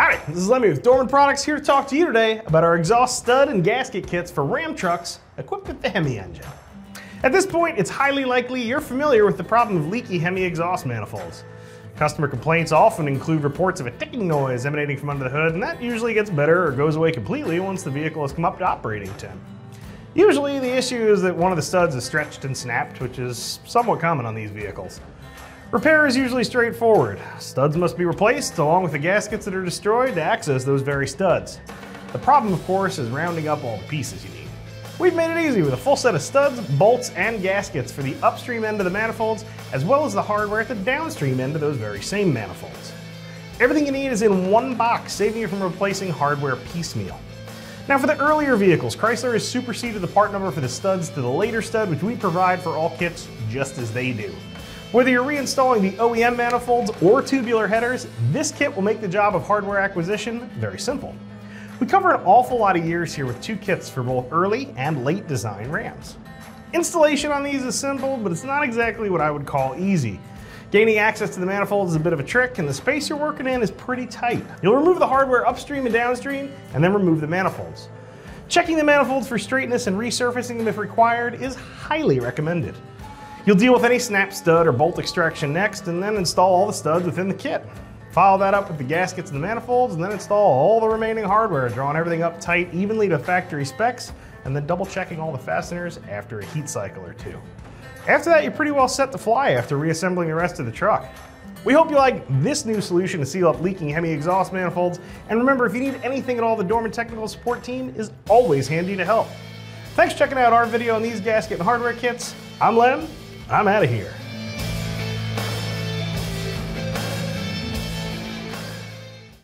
Howdy, this is Lemmy with Dorman Products here to talk to you today about our exhaust stud and gasket kits for Ram trucks equipped with the Hemi engine. At this point, it's highly likely you're familiar with the problem of leaky Hemi exhaust manifolds. Customer complaints often include reports of a ticking noise emanating from under the hood, and that usually gets better or goes away completely once the vehicle has come up to operating temp. Usually the issue is that one of the studs is stretched and snapped, which is somewhat common on these vehicles. Repair is usually straightforward. Studs must be replaced along with the gaskets that are destroyed to access those very studs. The problem, of course, is rounding up all the pieces you need. We've made it easy with a full set of studs, bolts, and gaskets for the upstream end of the manifolds, as well as the hardware at the downstream end of those very same manifolds. Everything you need is in one box, saving you from replacing hardware piecemeal. Now for the earlier vehicles, Chrysler has superseded the part number for the studs to the later stud, which we provide for all kits just as they do. Whether you're reinstalling the OEM manifolds or tubular headers, this kit will make the job of hardware acquisition very simple. We cover an awful lot of years here with two kits for both early and late design Rams. Installation on these is simple, but it's not exactly what I would call easy. Gaining access to the manifolds is a bit of a trick, and the space you're working in is pretty tight. You'll remove the hardware upstream and downstream, and then remove the manifolds. Checking the manifolds for straightness and resurfacing them if required is highly recommended. You'll deal with any snap stud or bolt extraction next, and then install all the studs within the kit. Follow that up with the gaskets and the manifolds, and then install all the remaining hardware, drawing everything up tight evenly to factory specs, and then double checking all the fasteners after a heat cycle or two. After that, you're pretty well set to fly after reassembling the rest of the truck. We hope you like this new solution to seal up leaking Hemi exhaust manifolds, and remember, if you need anything at all, the Dorman Technical Support Team is always handy to help. Thanks for checking out our video on these gasket and hardware kits. I'm Lem. I'm out of here.